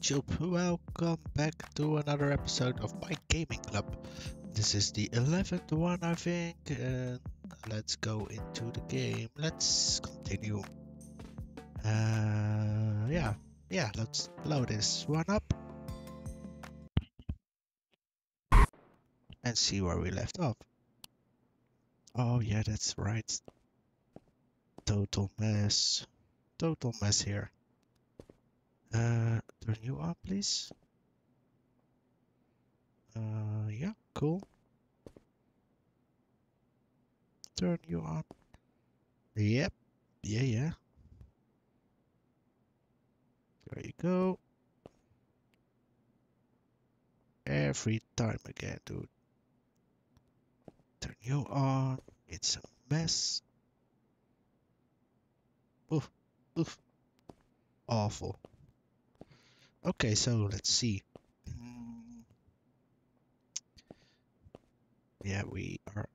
YouTube, welcome back to another episode of My Gaming Club. This is the 11th one, I think, and let's go into the game. Let's continue. Yeah, let's load this one up and see where we left off. Oh yeah, that's right. Total mess here. Turn you on, please. Yeah, cool. Turn you on. Yep. Yeah. There you go. Every time again, dude. Turn you on. It's a mess. Oof. Awful. Okay, so let's see. Yeah, we are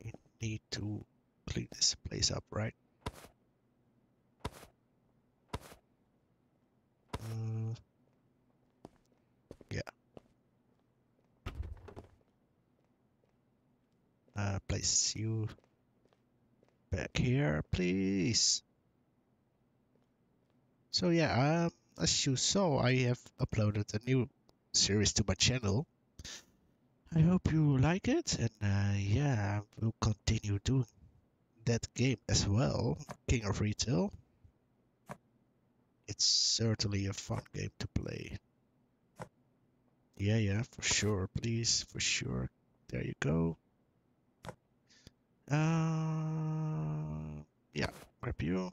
in need to clean this place up, right? Yeah. Place you back here, please. So yeah, as you saw, I have uploaded a new series to my channel. I hope you like it, and yeah, I will continue doing that game as well, King of Retail. It's certainly a fun game to play. Yeah, for sure, please, for sure. There you go. Yeah, grab you.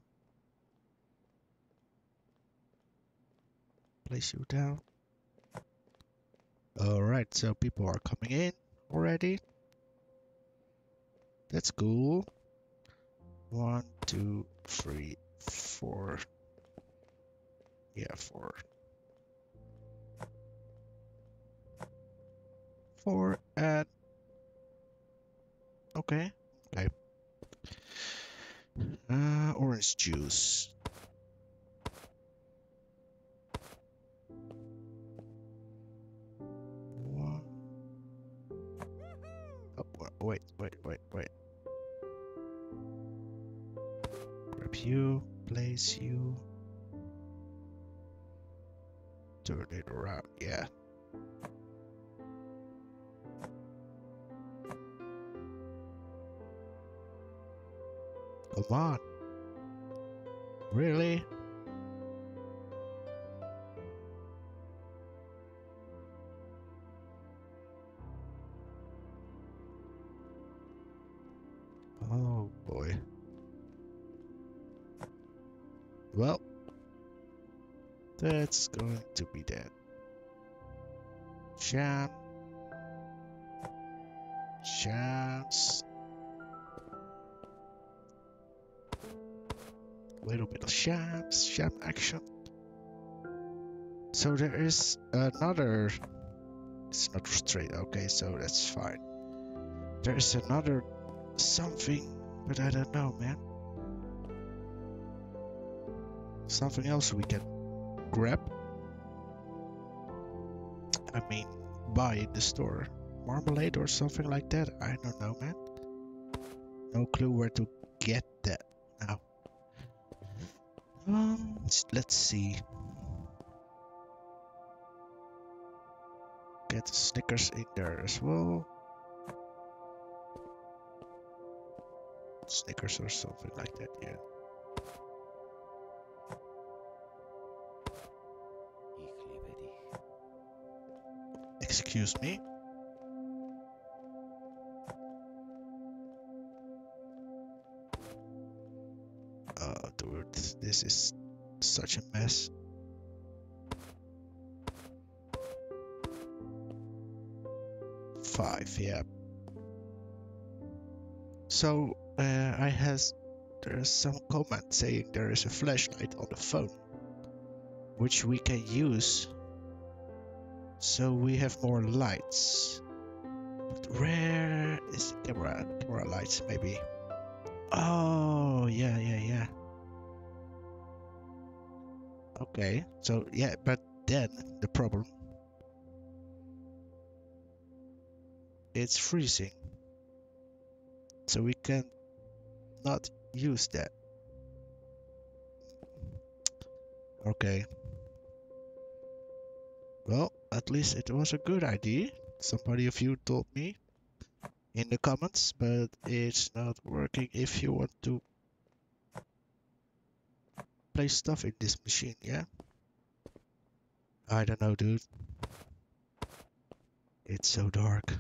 Place you down. Alright, so people are coming in already. That's cool. 1, 2, 3, 4. Yeah, 4. 4 and... Okay. Orange juice. Wait. Grab you, place you. Turn it around, yeah. Come on. Really? Oh boy. Well, that's going to be that. Shams. Little bit of sham action. So there is another. It's not straight. Okay, so that's fine. There is another. Something, but I don't know, man. Something else we can grab. I mean, buy in the store. Marmalade or something like that. I don't know, man. No clue where to get that now. Let's see. Get the Snickers in there as well. Snickers or something like that, yeah. Excuse me. Oh, dude, this is such a mess. Five, yeah. So. There's some comment saying there is a flashlight on the phone which we can use, so we have more lights. But where is the camera? Camera lights maybe. Oh yeah. Okay, so yeah, but that the problem. It's freezing, so we can not use that. Okay, well, at least it was a good idea. Somebody of you told me in the comments, but it's not working if you want to place stuff in this machine, yeah? I don't know, dude. It's so dark.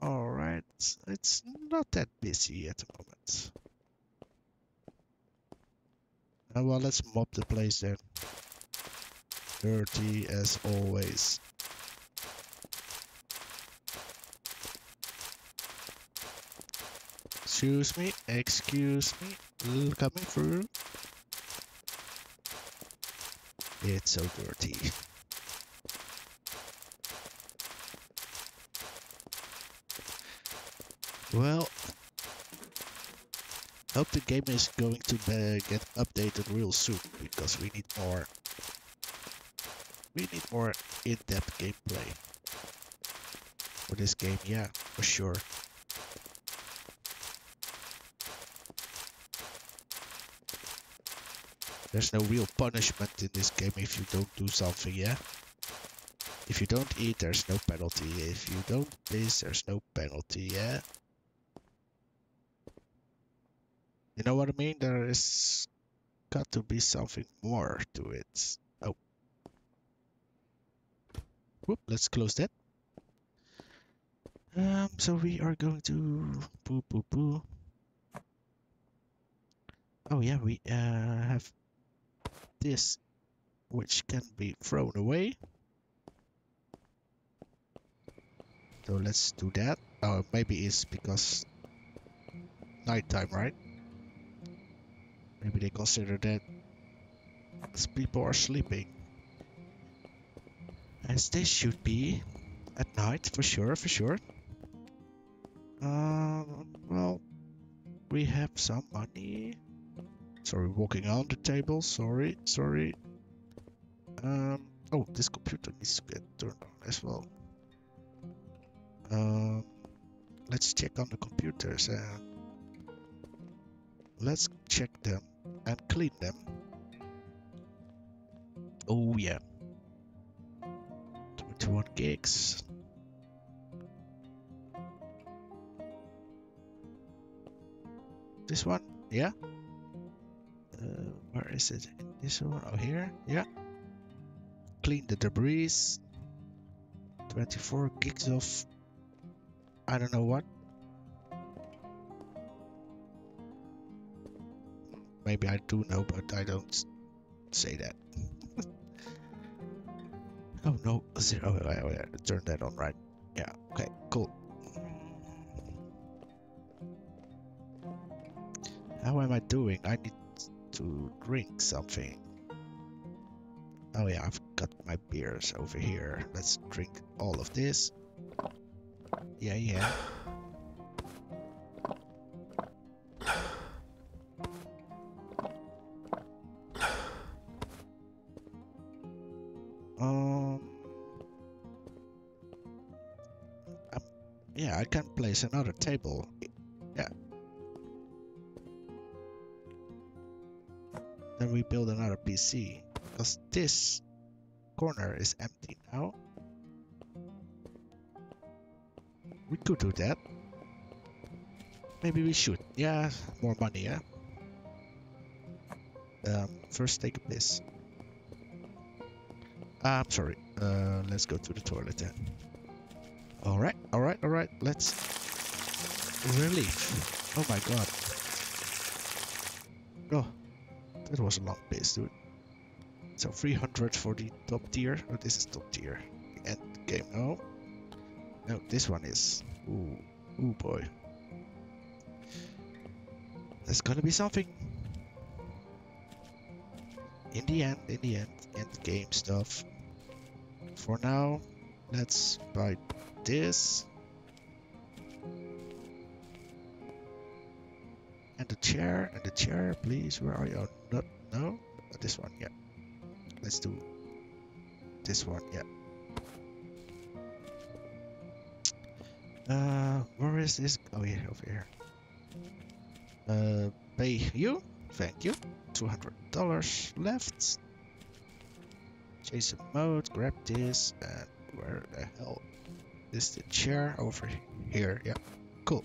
Alright, it's not that busy at the moment. Oh, well, let's mop the place then. Dirty as always. Excuse me, coming through. It's so dirty. Well, hope the game is going to get updated real soon, because we need more. We need more in-depth gameplay for this game, yeah, for sure. There's no real punishment in this game if you don't do something, yeah? If you don't eat, there's no penalty. If you don't this, there's no penalty, yeah? You know what I mean? There is got to be something more to it. Oh. Whoop, let's close that. So we are going to... Poo. Oh yeah, we have... this, which can be thrown away, so let's do that. Oh, maybe it's because nighttime, right? Maybe they consider that as people are sleeping, as they should be at night, for sure, for sure. Well, we have some money. Sorry, walking on the table, sorry. Oh, this computer needs to get turned on as well. Let's check on the computers and let's check them and clean them. Oh yeah, 21 gigs. This one, yeah. Where is it? This one over here? Yeah. Clean the debris. 24 gigs of... I don't know what. Maybe I do know, but I don't say that. Oh no, zero. Oh, yeah. Turn that on, right? Yeah, okay, cool. How am I doing? I need to drink something. Oh yeah, I've got my beers over here. Let's drink all of this. Yeah. Yeah, I can place another table. Yeah. Then we build another PC, because this corner is empty now. We could do that. Maybe we should. Yeah, more money, yeah? First take a piss. I'm sorry. Let's go to the toilet then. Alright. Let's... relief. Oh my god. Oh. That was a long base, dude. So 300 for the top tier. Oh, this is top tier. End game. Oh. No, this one is. Ooh boy. There's gonna be something. In the end, end game stuff. For now, let's buy this. And the chair, please. Where are you? Not No? This one, yeah. Let's do this one, yeah. Where is this? Oh yeah, over here. Pay you. Thank you. $200 left. Jason mode. Grab this. And where the hell is the chair? Over here. Yeah. Cool.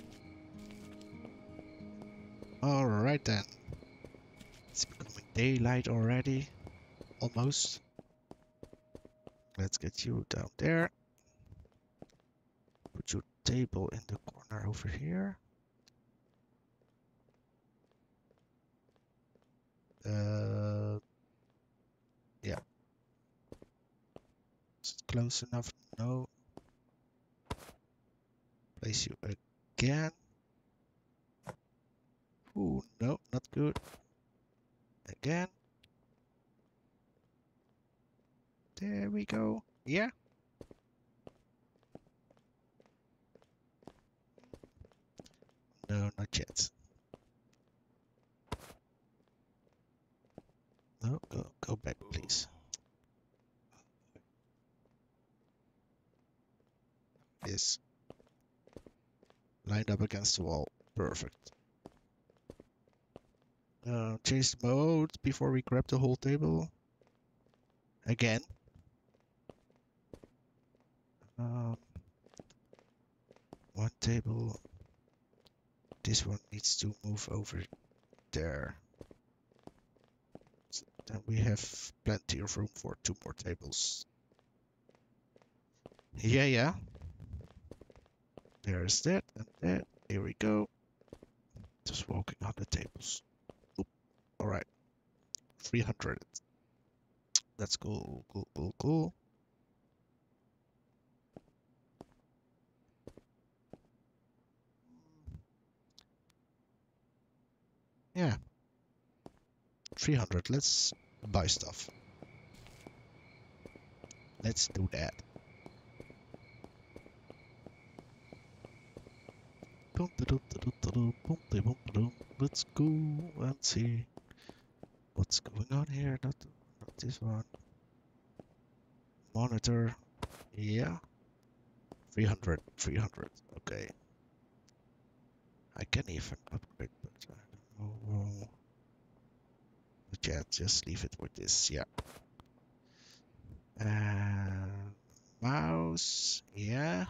All right then. It's becoming daylight already. Almost. Let's get you down there. Put your table in the corner over here. Yeah. Is it close enough? No. Place you again. Ooh, no, not good. Again. There we go. Yeah. No, not yet. No, go back, please. Yes. Lined up against the wall. Perfect. Chase mode before we grab the whole table. Again. One table. This one needs to move over there. Then we have plenty of room for two more tables. Yeah, yeah. There's that and that. Here we go. Just walking on the tables. Oop. All right. 300. That's cool. Cool, cool, cool. Yeah. 300. Let's buy stuff. Let's do that. Let's go and see what's going on here. Not this one. Monitor. Yeah. 300. 300. Okay. I can even upgrade, but I don't know. Yeah, just leave it with this, yeah. Mouse, yeah.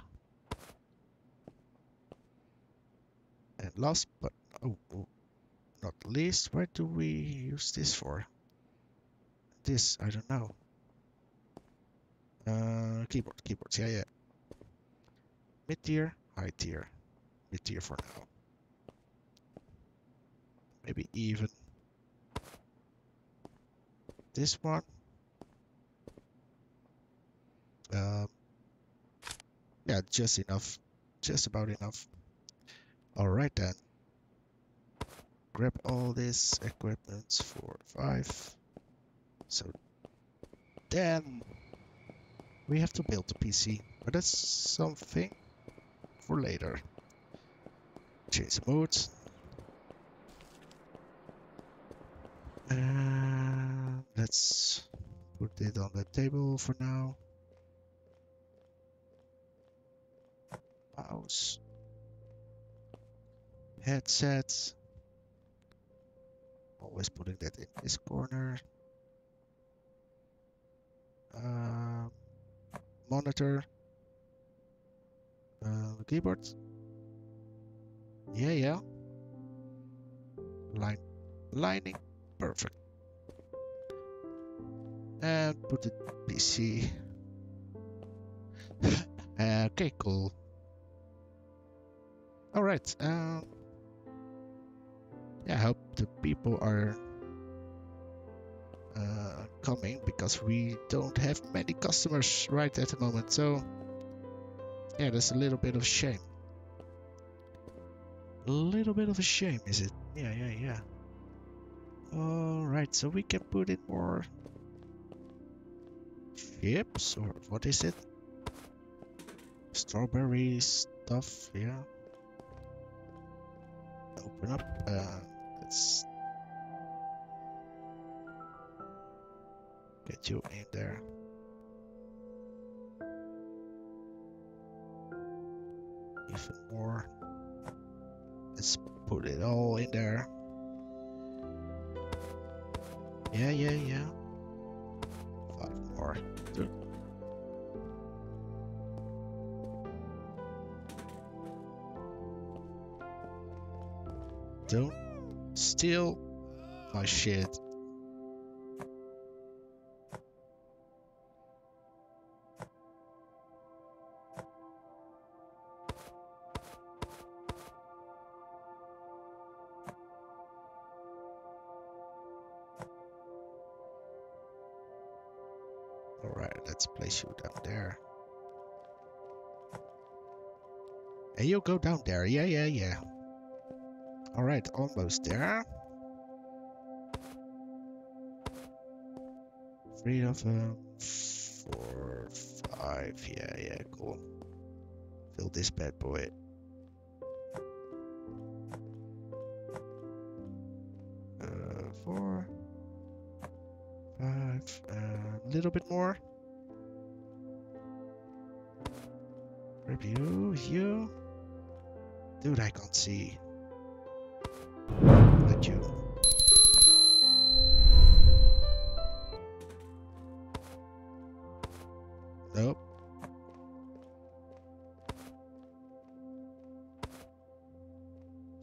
And last but not least, what do we use this for? This, I don't know. Keyboards, yeah, yeah. Mid-tier, high-tier. Mid-tier for now. Maybe even this one. Yeah, just enough. Just about enough. Alright then. Grab all this equipment for 5. So then we have to build the PC. But that's something for later. Change the mode. Let's put it on the table for now. Mouse. Headset. Always putting that in this corner. Monitor. Keyboard. Yeah, yeah. Lining. Perfect. And put the PC. Okay, cool. Alright, yeah, I hope the people are coming, because we don't have many customers right at the moment, so yeah, that's a little bit of a shame. A little bit of a shame, is it? Yeah, yeah, yeah. Alright, so we can put in more chips, or what is it? Strawberry stuff, yeah. Open up, let's Get you in there. Even more. Let's put it all in there. Yeah, yeah, yeah. 5 more. Good. Don't steal my shit. Place you down there. And you'll go down there. Yeah, yeah, yeah. Alright, almost there. Three of them. 4, 5. Yeah, yeah, cool. Fill this bad boy. Four. 5. A little bit more. You, you, dude, I can't see. Not you. Nope.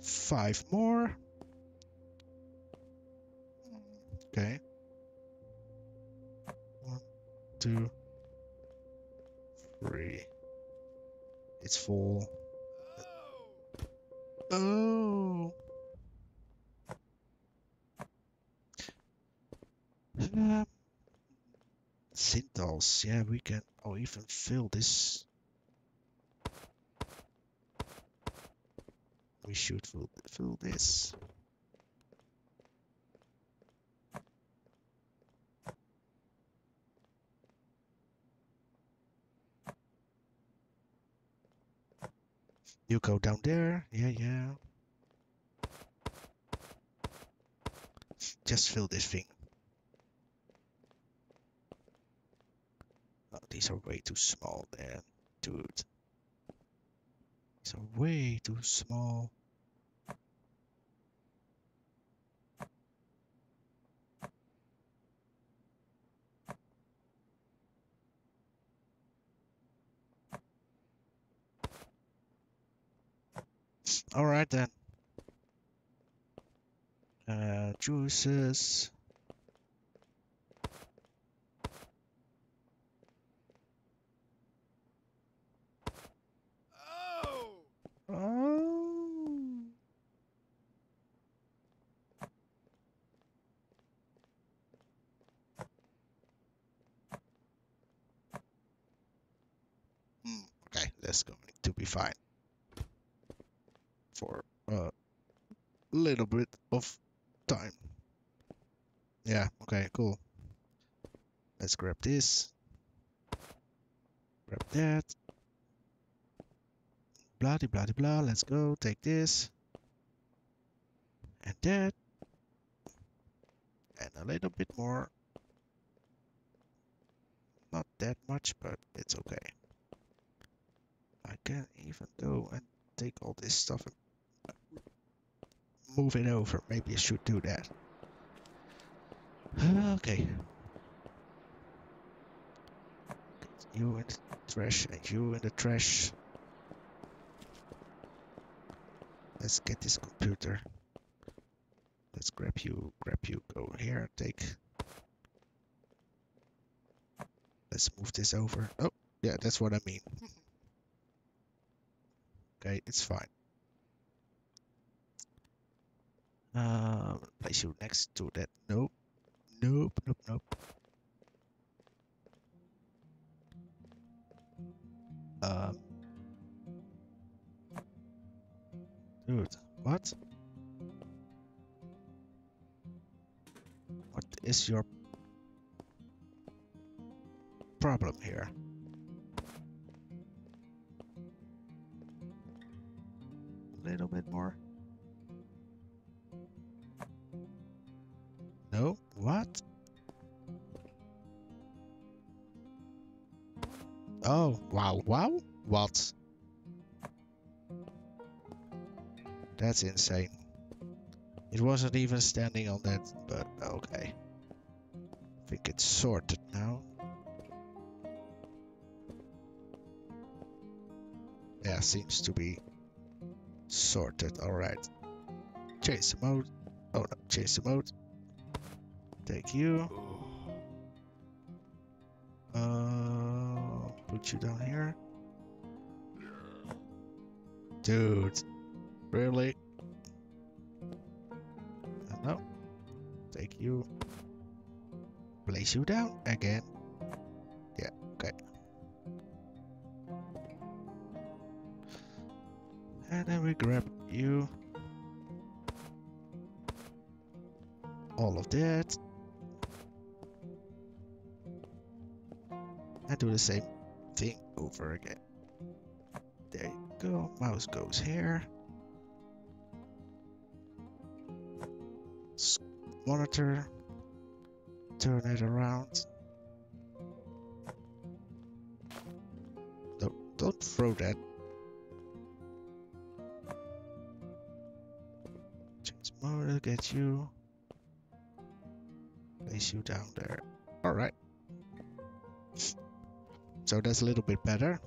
Five more. Okay. 1, 2, 3. It's full. Oh. Sintals. Yeah, we can. Oh, even fill this. We should fill this. You go down there, yeah, yeah. Just fill this thing. Oh, these are way too small, man, dude. These are way too small. All right then. Juices. Oh. Oh. Okay, that's going to be fine. For a little bit of time. Yeah, okay, cool. Let's grab this. Grab that. Blah, de blah, de blah. Let's go. Take this. And that. And a little bit more. Not that much, but it's okay. I can even go and take all this stuff and move it over. Maybe I should do that. Okay. You in the trash and you in the trash. Let's get this computer. Let's grab you. Grab you. Go here. Take. Let's move this over. Oh, yeah, that's what I mean. Okay, it's fine. Place you next to that. Nope. Nope, nope, nope. Dude, what? What is your problem here? A little bit more. No, what? Oh, wow, wow? What? That's insane. It wasn't even standing on that, but okay. I think it's sorted now. Yeah, seems to be sorted. Alright. Chase the mode. Oh no, chase the mode. Take you. Put you down here. Dude. Really? No. Take you. Place you down again. Yeah, okay. And then we grab you. All of that. And do the same thing over again. There you go. Mouse goes here. Monitor, turn it around. No, don't throw that. Change mode, get you. Place you down there. Alright. So that's a little bit better.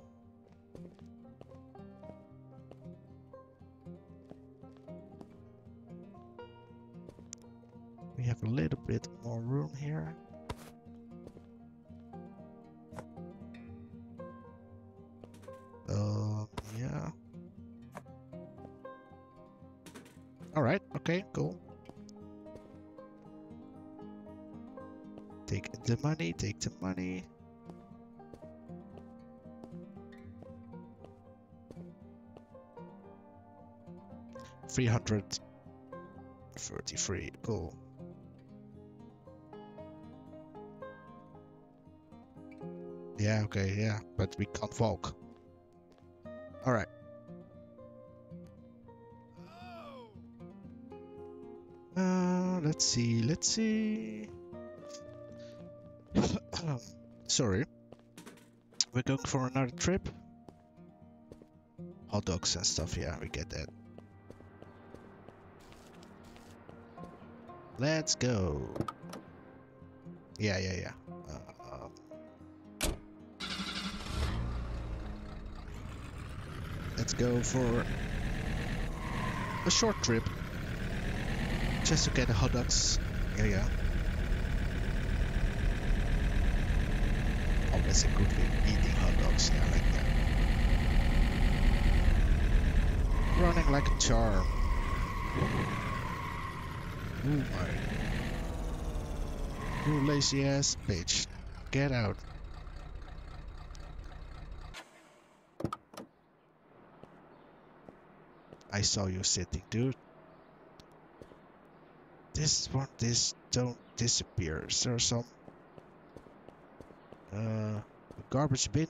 We have a little bit more room here. Yeah. Alright, okay, cool. Take the money, take the money. $333, cool. Yeah, okay, yeah, but we can't walk. Alright. Let's see, let's see. Sorry. We're going for another trip. Hot dogs and stuff, yeah, we get that. Let's go. Yeah, yeah, yeah. Let's go for a short trip, just to get the hot dogs. Yeah, yeah. Oh, that's a good thing, eating hot dogs, yeah, like that. Running like a charm. Oh my. You lazy ass bitch. Get out. I saw you sitting, dude. This don't disappear. Is there some garbage bin?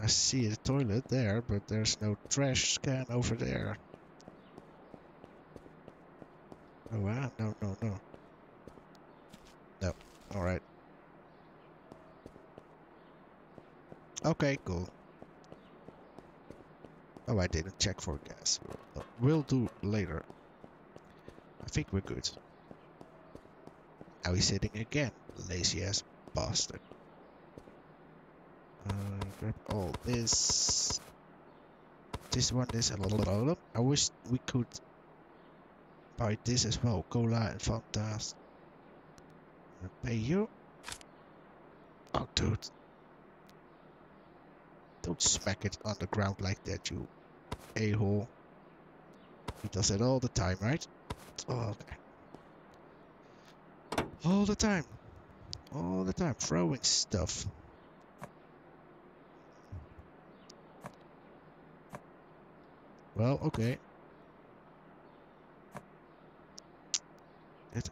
I see a toilet there, but there's no trash can over there. Oh wow, no. Alright. Okay, cool. Oh, I didn't check for gas. We'll do later. I think we're good. Now he's sitting again. Lazy ass bastard. Grab all this. This one, this. I wish we could buy this as well. Cola and Fanta. Pay you. Oh, dude. Don't smack it on the ground like that, you a-hole. He does it all the time, right? Oh, okay. All the time. All the time. Throwing stuff. Well, okay.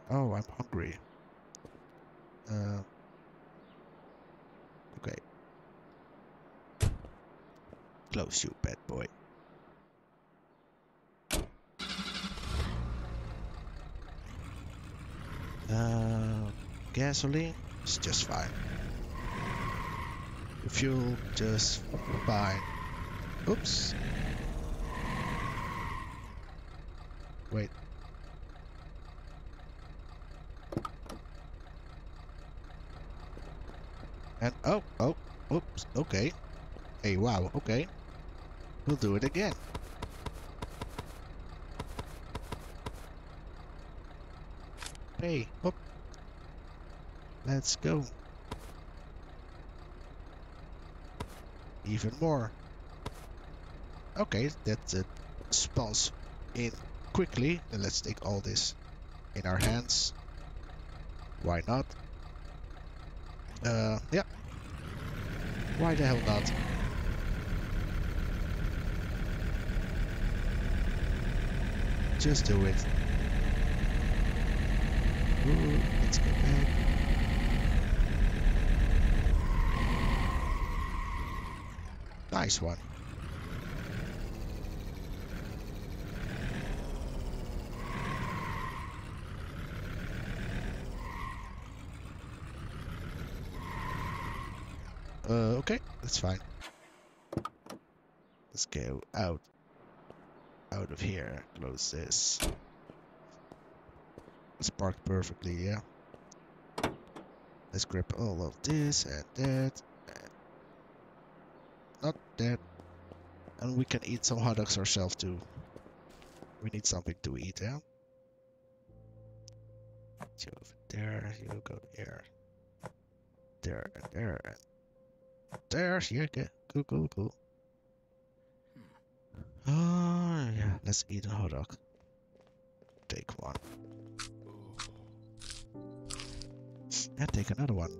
Oh, I'm hungry. Okay. Close, you bad boy. Gasoline? It's just fine. fuel just fine. Oops. Wait. And oh, oops, okay. Hey, wow, okay. We'll do it again. Hey, up. Let's go. Even more. Okay, that's it. Spawns in quickly. And let's take all this in our hands. Why not? Yeah. Why the hell not? Just do it. Ooh, let's go back. Nice one. Okay, that's fine. Let's go out of here. Close this. It's parked perfectly, yeah. Let's grab all of this and that. And not that. And we can eat some hot dogs ourselves too. We need something to eat, yeah? You over there, you go there. There and there and there, yeah, cool. Oh, yeah, let's eat a hot dog. Take one. And take another one.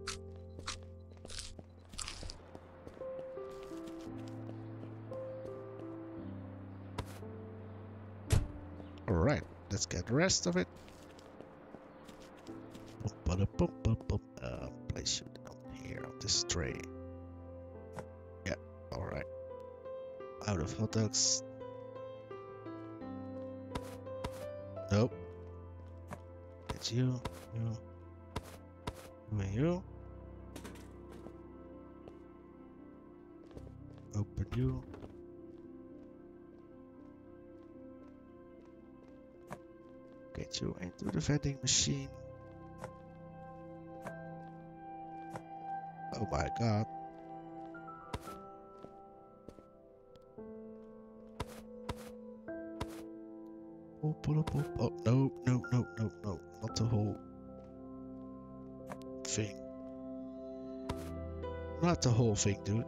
Alright, let's get the rest of it. Place it down here on this tray. Yeah, alright. Out of hot dogs. Nope. It's you. You open you. Get you into the vending machine. Oh my god. Oh, no, not the whole thing. Not the whole thing, dude.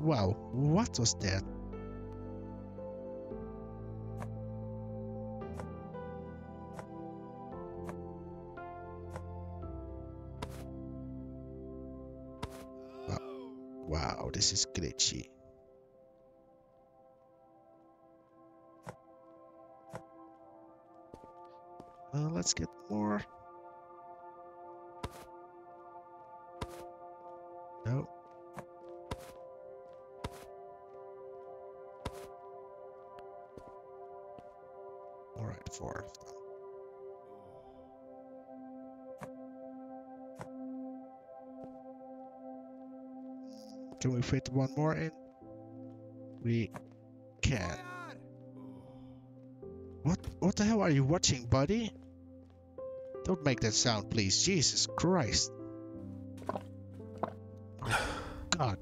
Wow, what was that? Wow, this is glitchy. Let's get more. No. All right, 4 of them. Can we fit one more in? We can. What the hell are you watching, buddy? Don't make that sound, please. Jesus Christ. God.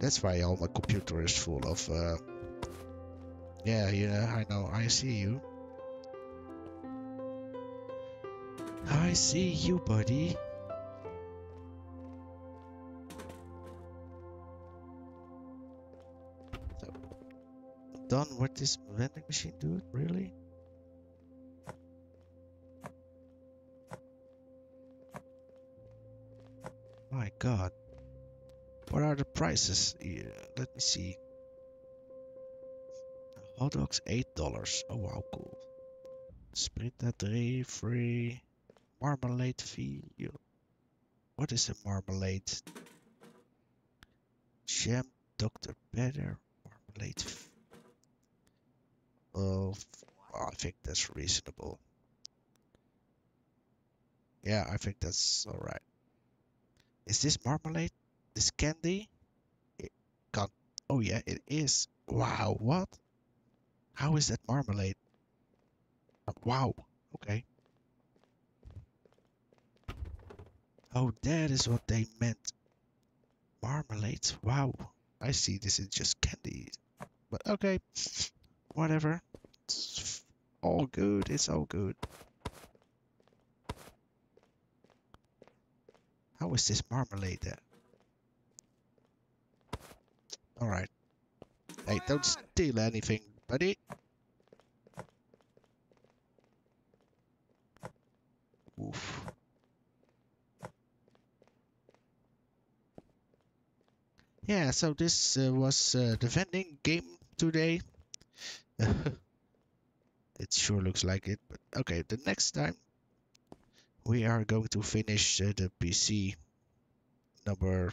That's why all my computer is full of yeah, I know, I see you. I see you, buddy. So, I'm done with this vending machine, dude, really? My god. What are the prices? Yeah, let me see. Hot dogs $8. Oh wow, cool. Sprita 3 free. Marmalade fee. What is a marmalade? Jam Dr. Pepper marmalade. Oh, I think that's reasonable. Yeah, I think that's all right. Is this marmalade? This candy? It can't. Oh yeah, it is. Wow, what? How is that marmalade? Wow. Okay. Oh, that is what they meant. Marmalades. Wow. I see. This is just candy. But okay, whatever. It's all good. It's all good. How is this marmalade there? Alright. Hey, don't steal anything, buddy. Oof. Yeah, so this was the vending game today. It sure looks like it, but okay, the next time we are going to finish the PC number,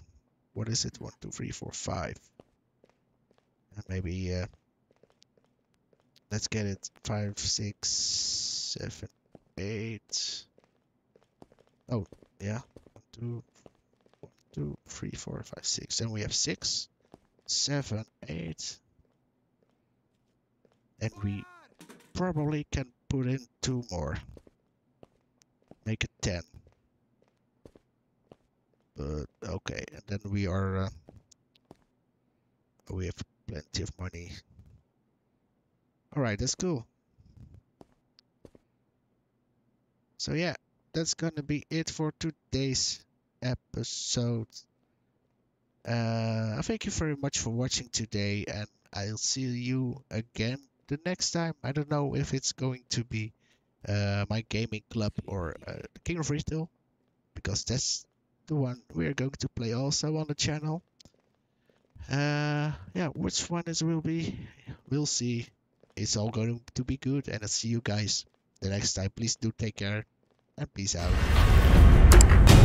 what is it? 1, 2, 3, 4, 5. And maybe let's get it 5, 6, 7, 8. Oh yeah, 1, 2, 3, 4, 5, 6. Then we have 6, 7, 8, and we probably can put in 2 more. Make it 10. But okay, and then we are we have plenty of money. All right, that's cool. So yeah, that's gonna be it for today's episode. Thank you very much for watching today, and I'll see you again the next time. I don't know if it's going to be My Gaming Club or King of Retail, because that's the one we're going to play also on the channel. Yeah, which one it will be, we'll see. It's all going to be good, and I'll see you guys the next time. Please do take care, and peace out.